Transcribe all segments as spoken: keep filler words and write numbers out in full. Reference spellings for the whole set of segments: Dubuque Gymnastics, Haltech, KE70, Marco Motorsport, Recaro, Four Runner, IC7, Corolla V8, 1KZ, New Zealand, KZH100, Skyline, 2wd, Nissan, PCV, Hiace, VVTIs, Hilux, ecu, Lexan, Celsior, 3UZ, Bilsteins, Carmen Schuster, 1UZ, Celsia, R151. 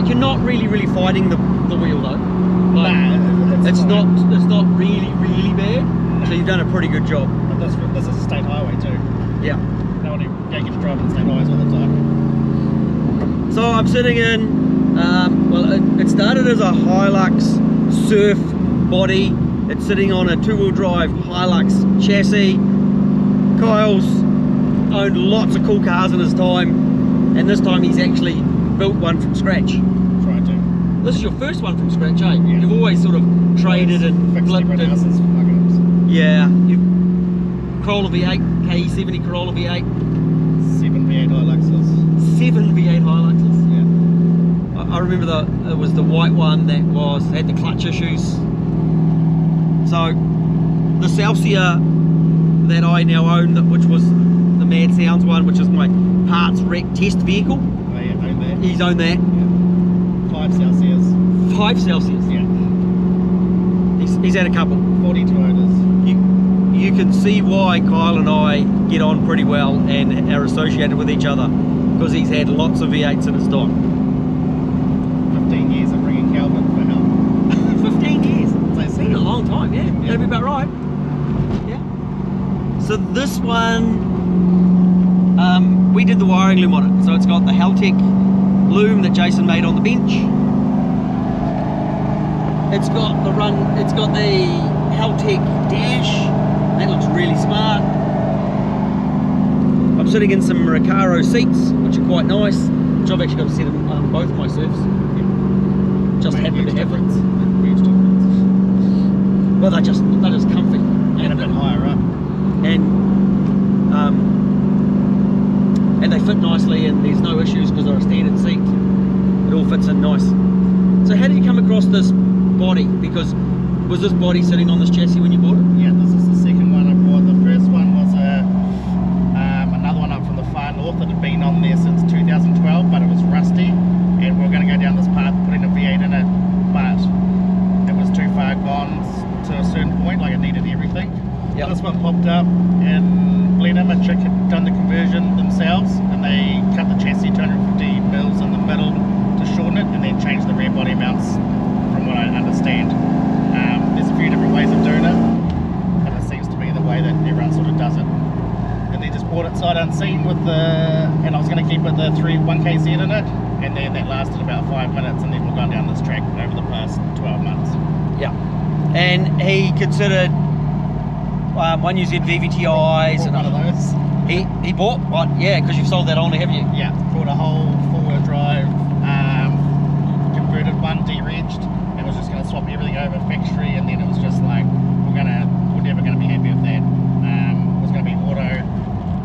like you're not really, really fighting the, the wheel though. Like, nah, it's, it's not. It's not really, really bad. Nah. So you've done a pretty good job. But this, this is a state highway too. Yeah. No one yeah, gets driving state highways all the time. So I'm sitting in. Um, well, it, it started as a Hilux surf body. It's sitting on a two-wheel drive Hilux chassis. Kyle's owned lots of cool cars in his time, and this time he's actually built one from scratch. Tried to. This is your first one from scratch, eh? Yeah. You've always sort of traded and flipped and... Yeah. You've... Corolla V eight, K E seventy Corolla V eight. Seven V eight Hiluxes. Seven V eight Hiluxes. Yeah. I, I remember the, it was the white one that was had the clutch issues. So, the Celsia that I now own, that which was the Mad Sounds one, which is my parts wreck test vehicle. Oh yeah, owned that. He's owned that. Yeah. Five Celsius. Five Celsius. Yeah. He's, he's had a couple. forty-two owners. You, you can see why Kyle and I get on pretty well and are associated with each other, because he's had lots of V eights in his dock. fifteen years of bringing Calvin for help. fifteen years. It's been a long time, yeah. yeah. That'd be about right. So this one, um, we did the wiring loom on it. So it's got the Haltech loom that Jason made on the bench. It's got the run. It's got the Haltech dash. That looks really smart. I'm sitting in some Recaro seats, which are quite nice. Which I've actually got a set of um, both my serfs. Yeah. Just happen to have it. Well, they're just they're just comfy and a bit higher up. And um, and they fit nicely, and there's no issues because they're a standard seat. It all fits in nice. So how did you come across this body? Because was this body sitting on this chassis when you bought it? Yeah, this is the second one I bought. The first one was a, um, another one up from the far north that had been on there since two thousand twelve, but it was rusty, and we were going to go down this path putting a V eight in it, but it was too far gone to a certain point, like it needed everything. Yep. This one popped up, and Blenheim and Chick had done the conversion themselves, and they cut the chassis two hundred fifty mils in the middle to shorten it, and then changed the rear body mounts, from what I understand. Um, there's a few different ways of doing it, and it seems to be the way that everyone sort of does it. And they just bought it sight unseen with the, and I was going to keep it the three one K Z in it, and then that lasted about five minutes, and then we've gone down this track over the past twelve months. Yeah, and he considered Um, one U Z V V T Is and all those. He he bought one, yeah, because you've sold that only, haven't you? Yeah, bought a whole four-wheel drive um, converted one, de-regged, and was just going to swap everything over factory, and then it was just like we're gonna we're never going to be happy with that. Um, it was going to be auto,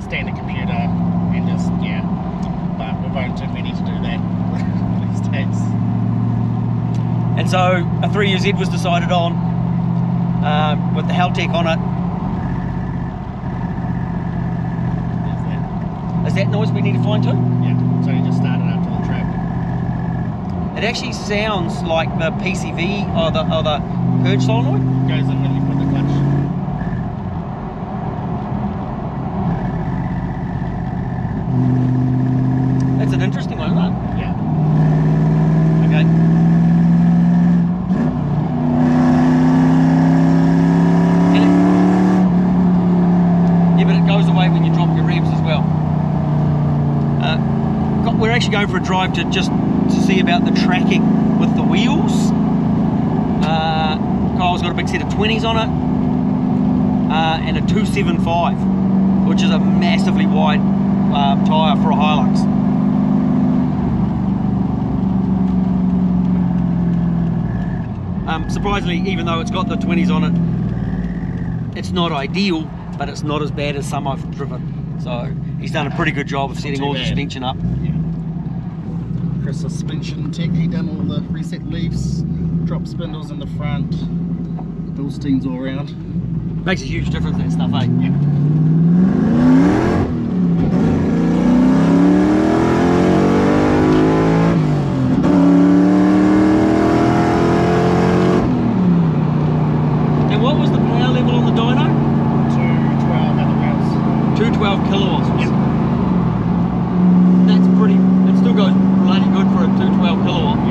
standard computer, and just yeah, but we've owned too many to do that these days. And so a three U Z was decided on um, with the Haltech on it. Is that noise we need to find too? Yeah, so you just started after the track. It actually sounds like the P C V or the, or the purge solenoid. It goes in when you put the clutch. That's an interesting one, isn't it? Yeah. Okay. Yeah, but it goes away when you drop your revs as well. We're actually going for a drive to just to see about the tracking with the wheels. Uh, Kyle's got a big set of twenties on it, uh, and a two seventy-five, which is a massively wide uh, tyre for a Hilux. Um, surprisingly, even though it's got the twenties on it, it's not ideal, but it's not as bad as some I've driven. So he's done a pretty good job of setting all the suspension up. Yeah. Chris suspension tech, he done all the reset leaves, drop spindles in the front, Bilsteins all around. Makes a huge difference, that stuff, eh? Yeah. And what was the power level on the dyno? two twelve at the wheels. two twelve kilowatts. Yep. That's pretty, it still goes bloody good for a two twelve kilowatt.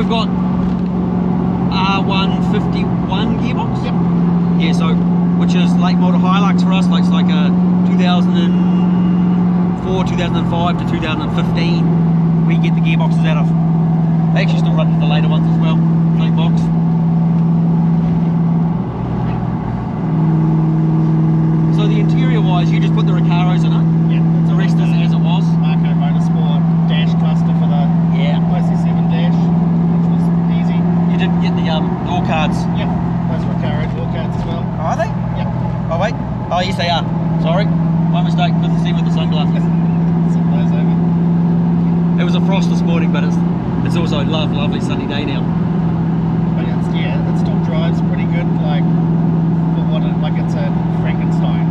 we've got R one fifty-one gearbox. Yep. Yeah, so which is late model Hilux for us, like it's like a two thousand four, two thousand five to two thousand fifteen. We get the gearboxes out of. They actually still run the later ones as well. Fleet box. So the interior wise, you just put the Recaros in it. Yeah. The rest is as it was. Marco Motorsport dash cluster for the yeah. I C seven dash, which was easy. You did get the um, door cards. Yep. Those Recaro door cards as well. Are they? Yep. Oh wait. Oh yes they are. Sorry. My mistake. Good to see with the sunglasses. Some of those over. It was a frost this morning, but it's it's also a love, lovely sunny day now. But it's, yeah, it still drives pretty good. Like for what it, like it's a Frankenstein.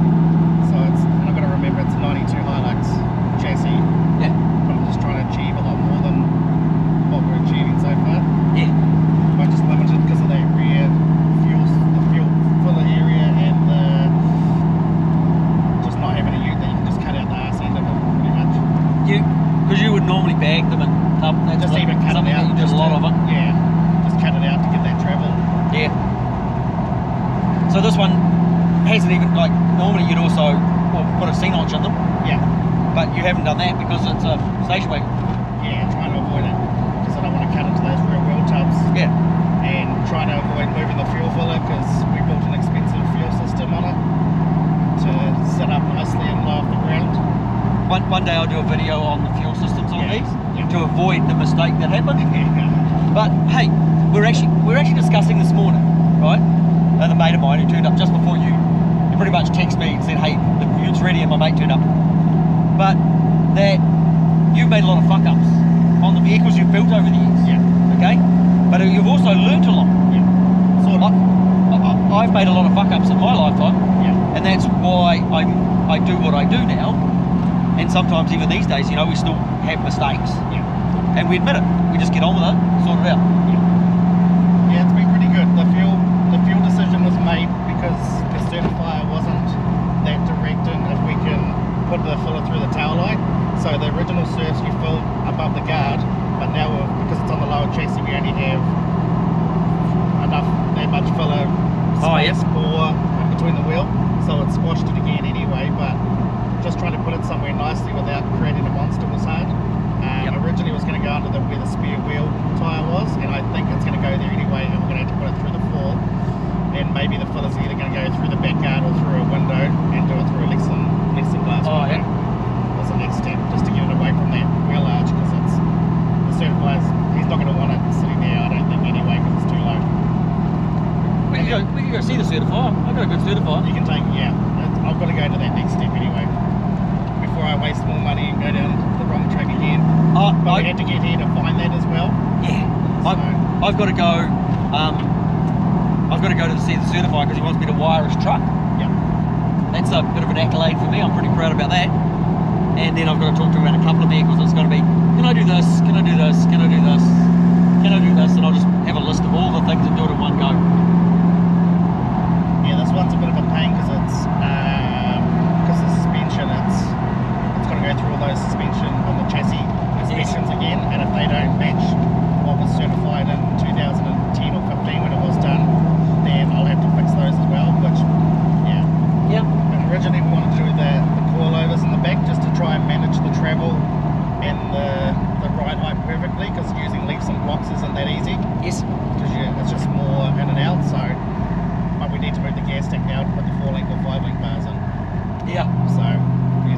So it's and I've got to remember it's a ninety-two Hilux chassis. Yeah. But I'm just trying to achieve a lot more than what we're achieving so far. Yeah. But just limited because of that rear fuel, the fuel filler area and the just not having a ute that you can just cut out the arse end of it pretty much. You, because you would normally bag them and tub that. Just like even cut it out. You just a lot to, of it. Yeah. Just cut it out to get that travel. Yeah. So this one hasn't even like normally you'd also well, put a C-notch on them. Yeah. But you haven't done that because it's a station wagon. Yeah, trying to avoid it because I don't want to cut into those rear wheel tubs. Yeah. And trying to avoid moving the fuel filler because we built an expensive fuel system on it to set up nicely and low off the ground. One one day I'll do a video on the fuel systems on yeah. these yeah. to avoid the mistake that happened. Yeah. But hey, we're actually we're actually discussing this morning, right? Another mate of mine who turned up just before you, he pretty much texted me and said, hey, the ute's ready, and my mate turned up. But that you've made a lot of fuck-ups on the vehicles you've built over the years. Yeah. Okay? But you've also learnt a lot. Yeah. Sort of. I, I, I've made a lot of fuck-ups in my lifetime. Yeah. And that's why I I do what I do now. And sometimes even these days, you know, we still have mistakes. Yeah. And we admit it. We just get on with it, sort it out. Yeah. Yeah, it's been pretty good. The fuel the fuel decision was made because the certifier wasn't that direct in if we can put the filler through the tail light. So the original certs you filled above the guard, but now we're, because it's on the lower chassis, we only have enough, that much filler space oh, yeah. for between the wheel. So it squashed it again anyway, but just trying to put it somewhere nicely without creating a monster was hard. Um, yep. Originally it was going to go under the, where the spare wheel tyre was, and I think it's going to go there anyway, and we're going to have to put it through the fall. And maybe the filler's either going to go through the backyard or through a window and do it through a Lexan, Lexan glass oh, window. Yeah. That's the next step, just to get it away from that wheel arch, because it's the certifiers, he's not going to want it sitting there, I don't think, anyway, because it's too low. We can, go, we can go see the certifier. I've got a good certifier. You can take it, yeah. I've got to go to that next step anyway, before I waste more money and go down the wrong track again. Uh, but I, we had to get here to find that as well. Yeah. So. I've, I've got to go... Um, I've got to go to see the certifier because he wants me to wire his truck. Yeah. That's a bit of an accolade for me. I'm pretty proud about that. And then I've got to talk to him about a couple of vehicles. It's got to be, can I do this? Can I do this? Can I do this? Can I do this? And I'll just have a list of all the things and do it in one go. Yeah, this one's a bit of a pain because it's, um, because the suspension, it's, it's got to go through all those suspension on the chassis inspections yes. again. And if they don't match what was certified in two thousand ten or fifteen when it was done, then I'll have to fix those as well, which, yeah. Yep. And originally we wanted to do the, the coilovers in the back just to try and manage the travel and the, the ride height perfectly, because using leaps and blocks isn't that easy. Yes. Because it's just more in and out, so, but we need to move the gas tank now to put the four-link or five-link bars in. Yeah. So,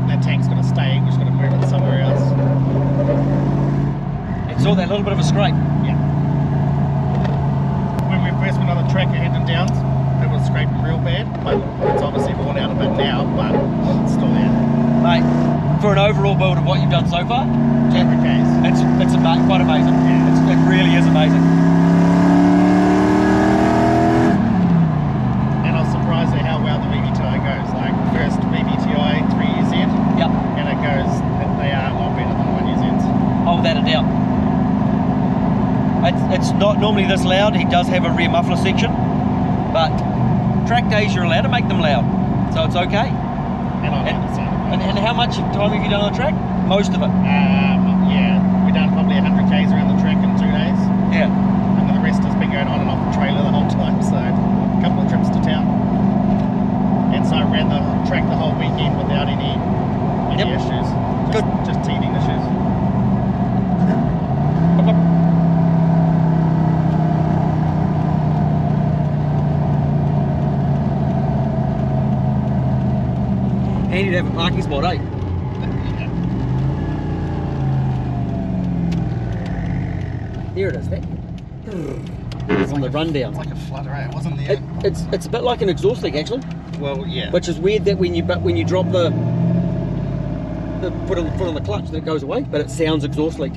that tank's got to stay, we're just going to move it somewhere else. And saw that little bit of a scrape. Yeah. First went on the track at Hendon Downs, it was scraping real bad, but it's obviously worn out a bit now, but it's still there. Mate, for an overall build of what you've done so far, yeah, it's, it's ama quite amazing. Yeah. It's, it really is amazing. And I was surprised at how well the V V T I goes, like first V V T I three U Z, yep. and it goes, they are a lot better than one U Zs. Oh, without a doubt. It's, it's not normally this loud. He does have a rear muffler section, but track days you're allowed to make them loud, so it's okay. And I like and, the sound of it. And, and how much time have you done on the track? Most of it? Um, yeah, we've done probably one hundred Ks around the track in two days. Yeah. And the rest has been going on and off the trailer the whole time, so a couple of trips to town. And so I ran the track the whole weekend without any, any yep. issues. Just, Good. Just teething issues. Handy to have a parking spot, eh? Here it is, that. It's, it's on like the a, rundown. It's like a flutter, eh? It wasn't there. It, it's it's a bit like an exhaust leak, actually. Well, yeah. Which is weird that when you but when you drop the the foot on the foot on the clutch, that it goes away, but it sounds exhaust leak.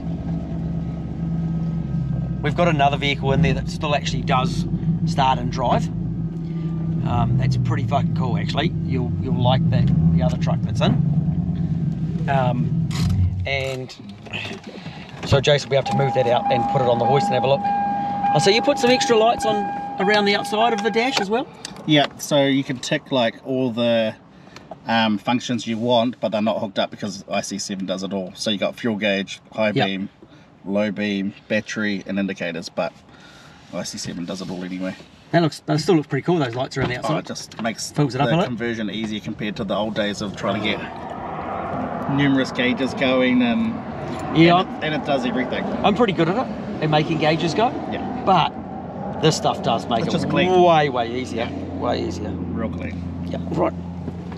We've got another vehicle in there that still actually does start and drive. Um, that's pretty fucking cool, actually. You'll you'll like that the other truck that's in. Um, and. So Jason will be able to move that out and put it on the hoist and have a look. Oh, so you put some extra lights on around the outside of the dash as well? Yeah, so you can tick like all the um, functions you want, but they're not hooked up because I C seven does it all. So you got fuel gauge, high yep. beam, low beam, battery and indicators, but I C seven does it all anyway. That looks, that still looks pretty cool, those lights around the outside. Oh, it just makes Fills the it up conversion easier compared to the old days of trying to get numerous gauges going and... Yeah, and it, and it does everything. I'm pretty good at it, at making gauges go. Yeah. But this stuff does make it's it clean. way, way easier. Yeah. Way easier. Real clean. Yeah, right.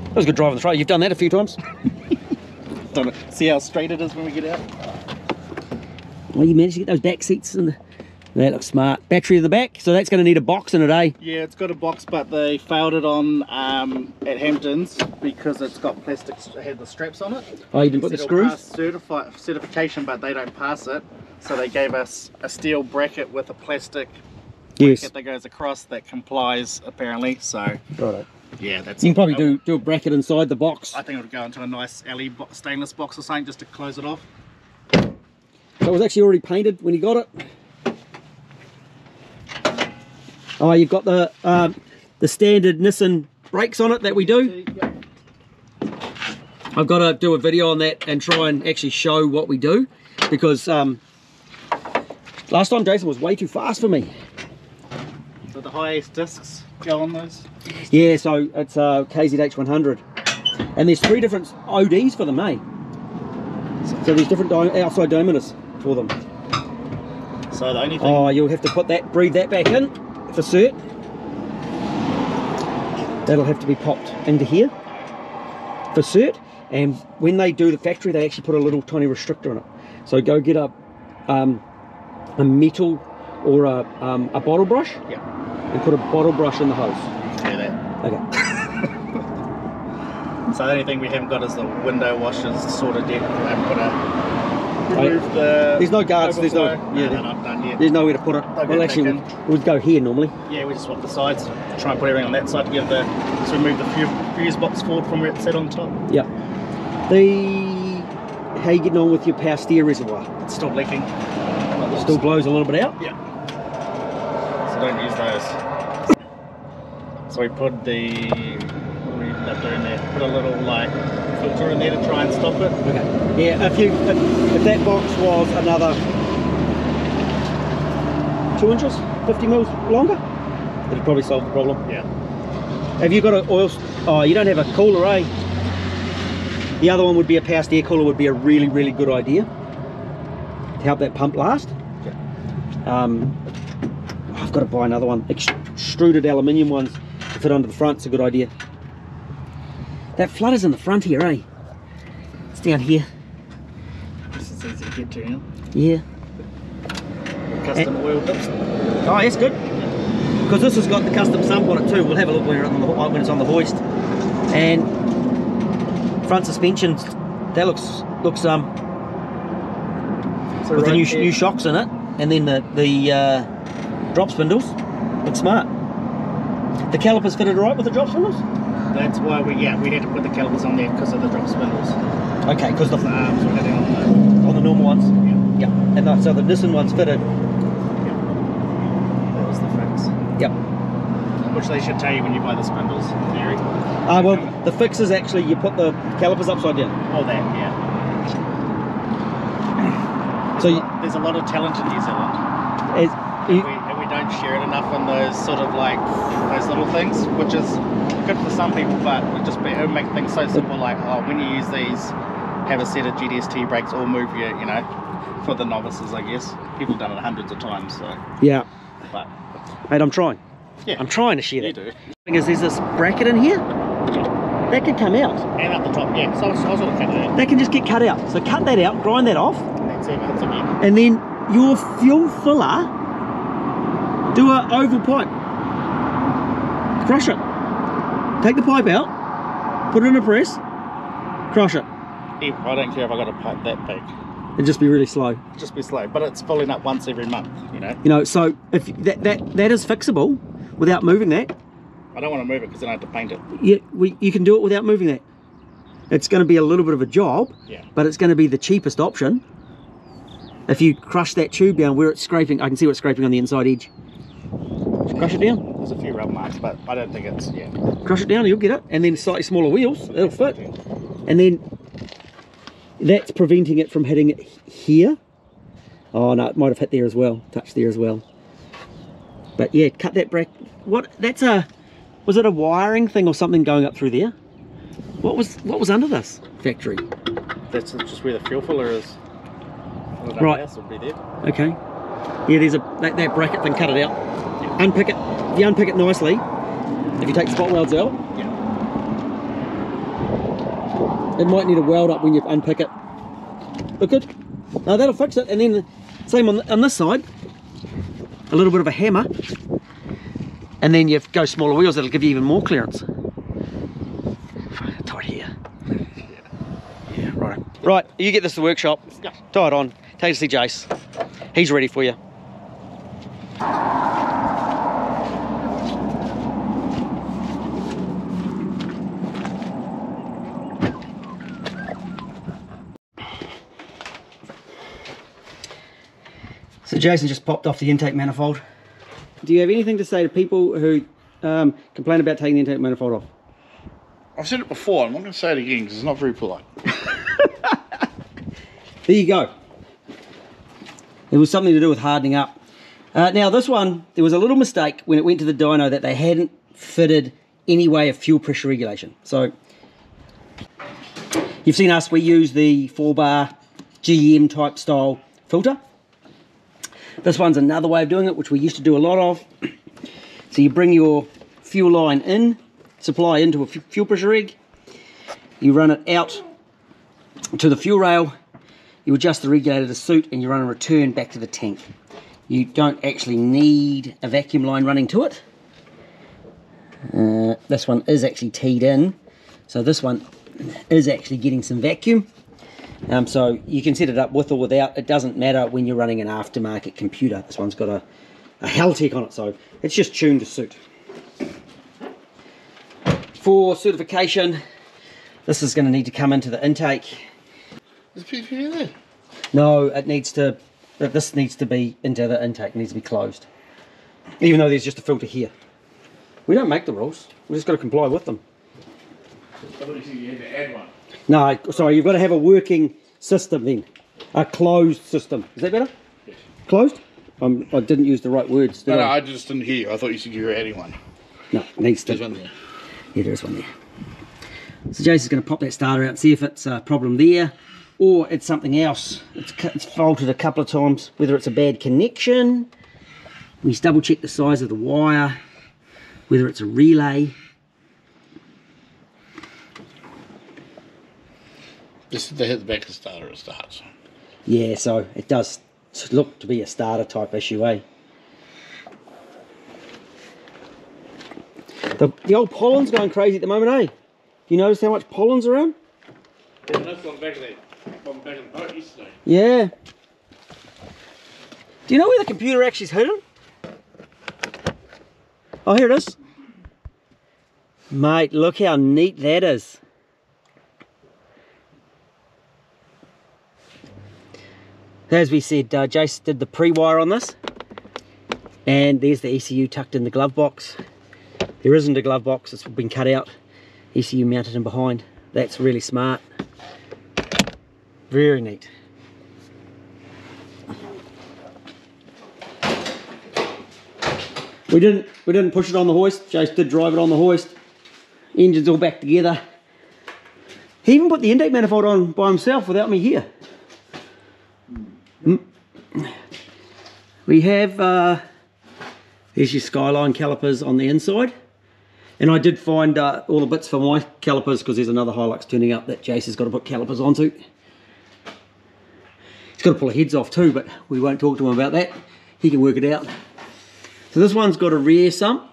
That was a good drive on the trailer. You've done that a few times. Don't see how straight it is when we get out. Well, you managed to get those back seats in the... That looks smart. Battery in the back, so that's going to need a box in it, eh? Yeah, it's got a box, but they failed it on um, at Hamptons because it's got plastic, had the straps on it. Oh, you didn't put the screws? Certifi certification, but they don't pass it, so they gave us a steel bracket with a plastic yes. bracket that goes across that complies, apparently, so... Righto. Yeah, that's... You can probably do, do a bracket inside the box. I think it would go into a nice alley bo stainless box or something just to close it off. So it was actually already painted when you got it? Oh, you've got the um, the standard Nissan brakes on it that we do. I've got to do a video on that and try and actually show what we do because um, last time Jason was way too fast for me. So the high ace discs go on those? Yeah, so it's uh, K Z H one hundred. And there's three different O Ds for them, eh? So there's different di outside diameters for them. So the only thing... Oh, you'll have to put that, breathe that back in. For cert, that'll have to be popped into here for cert, and when they do the factory they actually put a little tiny restrictor on it, so go get a um, a metal or a, um, a bottle brush yeah. and put a bottle brush in the hose. You can do that. Okay. So the only thing we haven't got is the window washers sort of deep. I haven't got a Remove the there's no guards, there's no, yeah, no, no, no, yeah. there's nowhere to put it. They'll well actually we'd, we'd go here normally. Yeah, we just swap the sides, try and put everything on that side to give the to remove the fuse box forward from where it sat on top. Yeah. The how you getting on with your power steer reservoir? It's still leaking. It still blows a little bit out? Yeah. So don't use those. So we put the what we ended up doing there, put a little like filter in there to try and stop it. Okay. Yeah, if you if, if that box was another two inches, fifty mils longer, it'd probably solve the problem. Yeah. Have you got an oil? Oh, you don't have a cooler, eh? The other one would be a power steer cooler. Would be a really, really good idea to help that pump last. Yeah. Um, I've got to buy another one. Extruded aluminium ones to fit under the front. It's a good idea. That flutter's in the front here, eh? It's down here. This is easy to get to, yeah? Yeah. Custom and, oil dips. Oh, that's good. Because this has got the custom sump on it too. We'll have a look when, on the, when it's on the hoist. And front suspension, that looks, looks um, so with right the new, new shocks in it, and then the, the uh, drop spindles, looks smart. The calipers fitted right with the drop spindles? That's why we yeah we had to put the calipers on there because of the drop spindles. Okay, because the arms were hitting on the on the normal ones. Yeah. Yeah. And the, so the Nissan ones fitted. Yeah. That was the fix. Yep. Which they should tell you when you buy the spindles. In theory. Ah uh, well, the fix is actually you put the calipers upside down. Oh, that yeah. So you, there's a lot of talent in New Zealand. It's, you, and we, we don't share it enough on those sort of like those little things, which is good for some people, but it would just be, it would make things so simple, like, oh, when you use these, have a set of G D S T brakes or move your, you know, for the novices, I guess. People have done it hundreds of times, so. Yeah. But. Mate, I'm trying. Yeah. I'm trying to share it. You do. Because there's this bracket in here. That can come out. And up the top, yeah. So I was going to cut that out. That can just get cut out. So cut that out, grind that off. And then see minutes again. And then your fuel filler, do an oval pipe. Crush it. Take the pipe out, put it in a press, crush it. Yeah, I don't care if I got a pipe that big. It'd just be really slow. Just be slow, but it's filling up once every month, you know. You know, so if that that that is fixable without moving that. I don't want to move it because then I have to paint it. Yeah, we, you can do it without moving that. It's going to be a little bit of a job, yeah, but it's going to be the cheapest option. If you crush that tube down where it's scraping, I can see what's scraping on the inside edge. Crush it down. There's a few rub marks, but I don't think it's, yeah. Crush it down, you'll get it, and then slightly smaller wheels, it'll fit, and then that's preventing it from hitting it here. Oh no, it might have hit there as well, touched there as well. But yeah, cut that bracket. What? That's a. Was it a wiring thing or something going up through there? What was what was under this factory? That's just where the fuel filler is. Right. Else would be there. Okay. Yeah, there's a that, that bracket thing. Cut it out. Yeah. Unpick it. You unpick it nicely. If you take spot welds out. Yeah. It might need a weld up when you unpick it. Look good. Now that'll fix it. And then same on, on this side. A little bit of a hammer. And then you go smaller wheels, that'll give you even more clearance. Tight here. Yeah. Yeah, right. Right, you get this to the workshop. Yeah. Tie it on. Take it to see Jace. He's ready for you. So Jason just popped off the intake manifold. Do you have anything to say to people who um, complain about taking the intake manifold off? I've said it before, I'm not going to say it again because it's not very polite. There you go. It was something to do with hardening up. Uh, now this one, there was a little mistake when it went to the dyno that they hadn't fitted any way of fuel pressure regulation. So you've seen us, we use the four bar G M type style filter. This one's another way of doing it, which we used to do a lot of. So you bring your fuel line in, supply into a fuel pressure rig, you run it out to the fuel rail, you adjust the regulator to suit, and you run a return back to the tank. You don't actually need a vacuum line running to it. Uh, this one is actually teed in, so this one is actually getting some vacuum. Um, so you can set it up with or without, it doesn't matter when you're running an aftermarket computer. This one's got a, a Haltech on it, so it's just tuned to suit. For certification, this is going to need to come into the intake. Is the P C V in there? No, it needs to, this needs to be into the intake, it needs to be closed. Even though there's just a filter here. We don't make the rules, we've just got to comply with them. I thought you said you had to add one. No, sorry, you've got to have a working system then. A closed system. Is that better? Yes. Closed? Um, I didn't use the right words, did I? No, no, I just didn't hear you. I thought you said you were adding one. No, it needs to. There's one there. Yeah, there is one there. So Jason's going to pop that starter out and see if it's a problem there or it's something else. It's, it's faulted a couple of times, whether it's a bad connection. We just double check the size of the wire, whether it's a relay. Just they hit the back of the starter, it starts. Yeah, so it does look to be a starter type issue, eh? The, the old pollen's going crazy at the moment, eh? You notice how much pollen's around? Yeah, that's on the back of that, on the back of the boat yesterday. Yeah. Do you know where the computer actually's hidden? Oh, here it is. Mate, look how neat that is. As we said, uh, Jace did the pre-wire on this, and there's the E C U tucked in the glove box. There isn't a glove box, it's been cut out. E C U mounted in behind. That's really smart. Very neat. We didn't we didn't push it on the hoist. Chase did drive it on the hoist. Engine's all back together. He even put the intake manifold on by himself without me here. Mm. We have uh, there's your Skyline calipers on the inside, and I did find uh, all the bits for my calipers because there's another Hilux turning up that Jace has got to put calipers onto. He's got to pull the heads off too, but we won't talk to him about that. He can work it out. So this one's got a rear sump,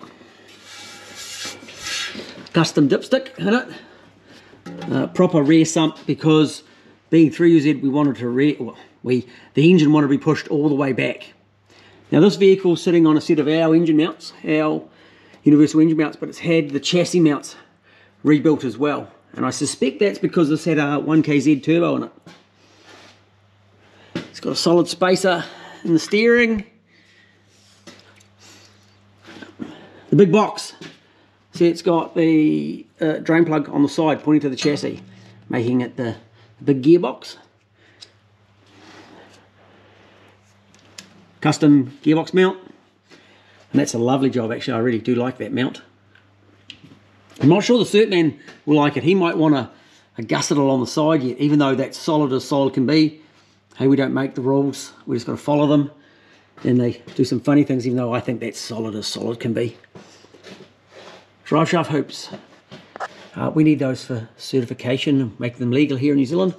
custom dipstick in it. Uh, proper rear sump, because being three U Z we wanted to rear, well, we the engine wanted to be pushed all the way back. Now this vehicle's sitting on a set of our engine mounts, our universal engine mounts, but it's had the chassis mounts rebuilt as well, and I suspect that's because this had a one K Z turbo in it. It's got a solid spacer in the steering. The big box. See, it's got the uh, drain plug on the side pointing to the chassis, making it the, the big gearbox. Custom gearbox mount. And that's a lovely job, actually. I really do like that mount. I'm not sure the cert man will like it. He might want a, a gusset along the side yet, even though that's solid as solid can be. Hey, we don't make the rules. We just got to follow them. And they do some funny things, even though I think that's solid as solid can be. Drive shaft hoops. Uh, we need those for certification and make them legal here in New Zealand.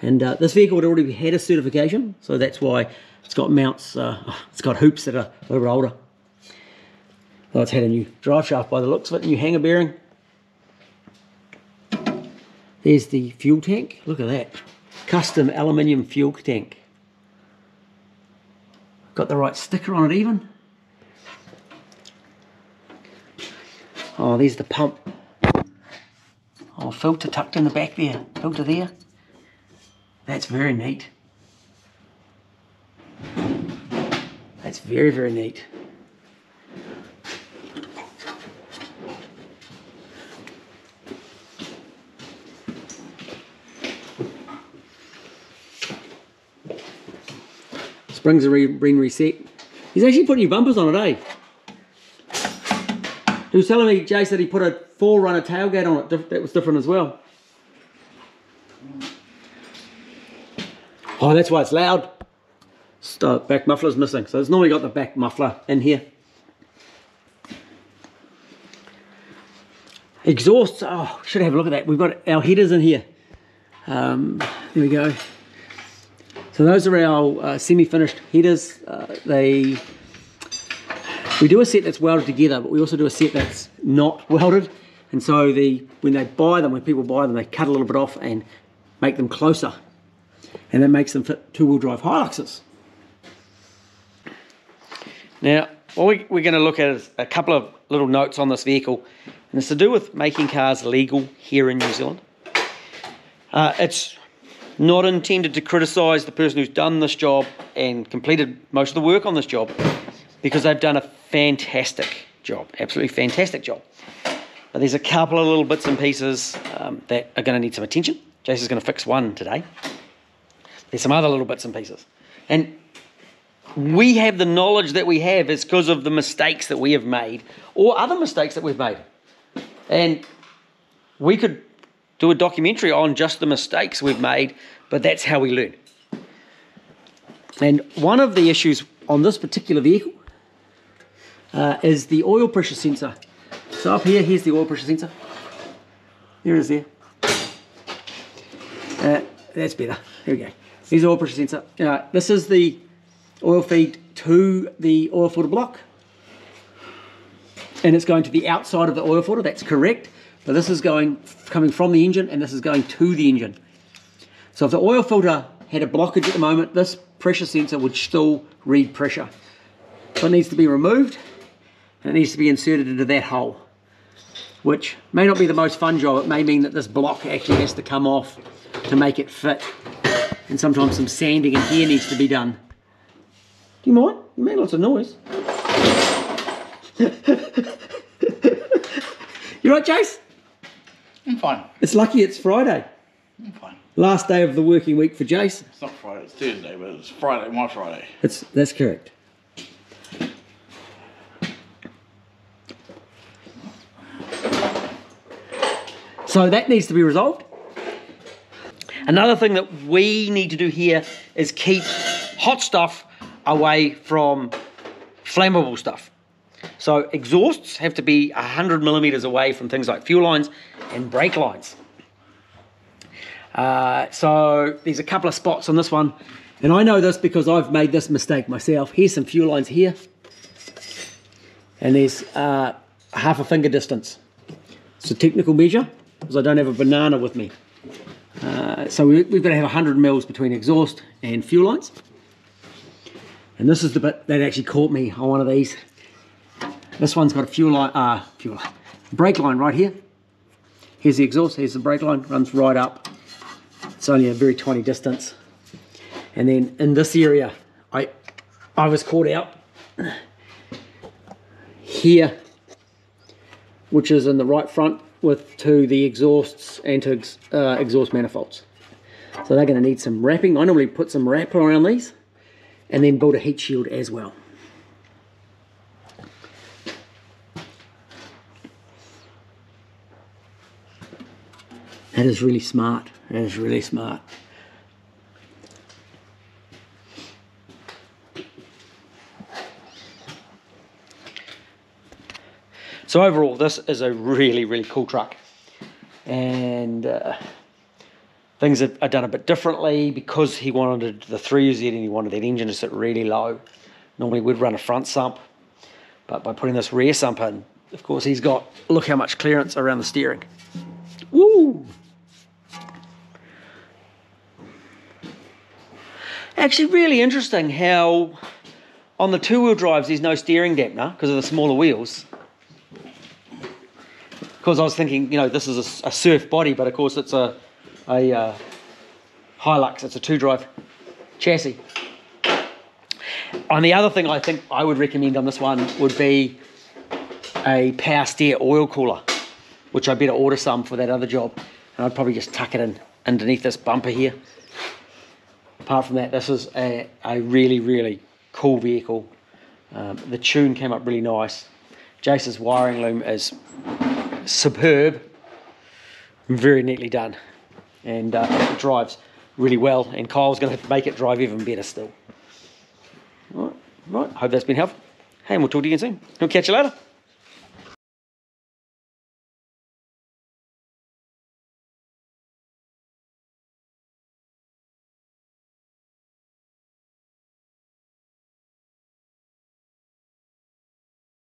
And uh, this vehicle had already had a certification, so that's why it's got mounts, uh, it's got hoops that are a little bit older. So it's had a new drive shaft by the looks of it, new hanger bearing. There's the fuel tank. Look at that. Custom aluminium fuel tank. Got the right sticker on it even. Oh, there's the pump. Oh, filter tucked in the back there. Filter there. That's very neat. That's very, very neat. Springs are being reset. He's actually putting new bumpers on it, eh? He was telling me, Jay said he put a Four Runner tailgate on it. That was different as well. Oh, that's why it's loud. The back muffler's missing. So it's normally got the back muffler in here. Exhausts. Oh, should have a look at that. We've got our headers in here. Um, there we go. So those are our uh, semi-finished headers. Uh, they... We do a set that's welded together, but we also do a set that's not welded. And so the when they buy them, when people buy them, they cut a little bit off and make them closer. And that makes them fit two-wheel drive Hiluxes. Now, all we, we're going to look at is a couple of little notes on this vehicle. And it's to do with making cars legal here in New Zealand. Uh, it's not intended to criticise the person who's done this job and completed most of the work on this job, because they've done a fantastic job, absolutely fantastic job. But there's a couple of little bits and pieces um, that are going to need some attention. Jason's going to fix one today. There's some other little bits and pieces. And we have the knowledge that we have is because of the mistakes that we have made, or other mistakes that we've made. And we could do a documentary on just the mistakes we've made, but that's how we learn. And one of the issues on this particular vehicle Uh, is the oil pressure sensor. So up here, here's the oil pressure sensor. There it is there. Uh, that's better. There we go. Here's the oil pressure sensor. Uh, this is the oil feed to the oil filter block. And it's going to the outside of the oil filter, that's correct. But this is going coming from the engine, and this is going to the engine. So if the oil filter had a blockage at the moment, this pressure sensor would still read pressure. So it needs to be removed. And it needs to be inserted into that hole, which may not be the most fun job. It may mean that this block actually has to come off to make it fit, and sometimes some sanding in here needs to be done. Do you mind? You made lots of noise. You right, Chase? I'm fine. It's lucky it's Friday. I'm fine. Last day of the working week for Jace. It's not Friday, it's Thursday, but it's Friday, my Friday. It's, that's correct. So that needs to be resolved. Another thing that we need to do here is keep hot stuff away from flammable stuff. So exhausts have to be one hundred millimeters away from things like fuel lines and brake lines. Uh, so there's a couple of spots on this one, and I know this because I've made this mistake myself. Here's some fuel lines here, and there's uh, half a finger distance. It's a technical measure because I don't have a banana with me. Uh, so we, we've got to have one hundred mils between exhaust and fuel lines. And this is the bit that actually caught me on one of these. This one's got a fuel line, uh, fuel line, brake line right here. Here's the exhaust, here's the brake line, runs right up. It's only a very tiny distance. And then in this area, I, I was caught out here, which is in the right front with to the exhausts and to ex, uh, exhaust manifolds. So they're going to need some wrapping. I normally put some wrap around these and then build a heat shield as well. That is really smart. That is really smart. So overall, this is a really, really cool truck. And uh, things are, are done a bit differently because he wanted the three U Z and he wanted that engine to sit really low. Normally we'd run a front sump, but by putting this rear sump in, of course he's got, look how much clearance around the steering. Woo! Actually really interesting how on the two-wheel drives there's no steering dampener because of the smaller wheels. Because I was thinking, you know, this is a, a surf body, but of course it's a, a uh, Hilux, it's a two-drive chassis. And the other thing I think I would recommend on this one would be a power steer oil cooler, which I better order some for that other job. And I'd probably just tuck it in underneath this bumper here. Apart from that, this is a, a really, really cool vehicle. Um, the tune came up really nice. Jace's wiring loom is superb, very neatly done, and uh, it drives really well, and Kyle's going to have to make it drive even better still. All right, right, hope that's been helpful. Hey, and we'll talk to you again soon. We'll catch you later.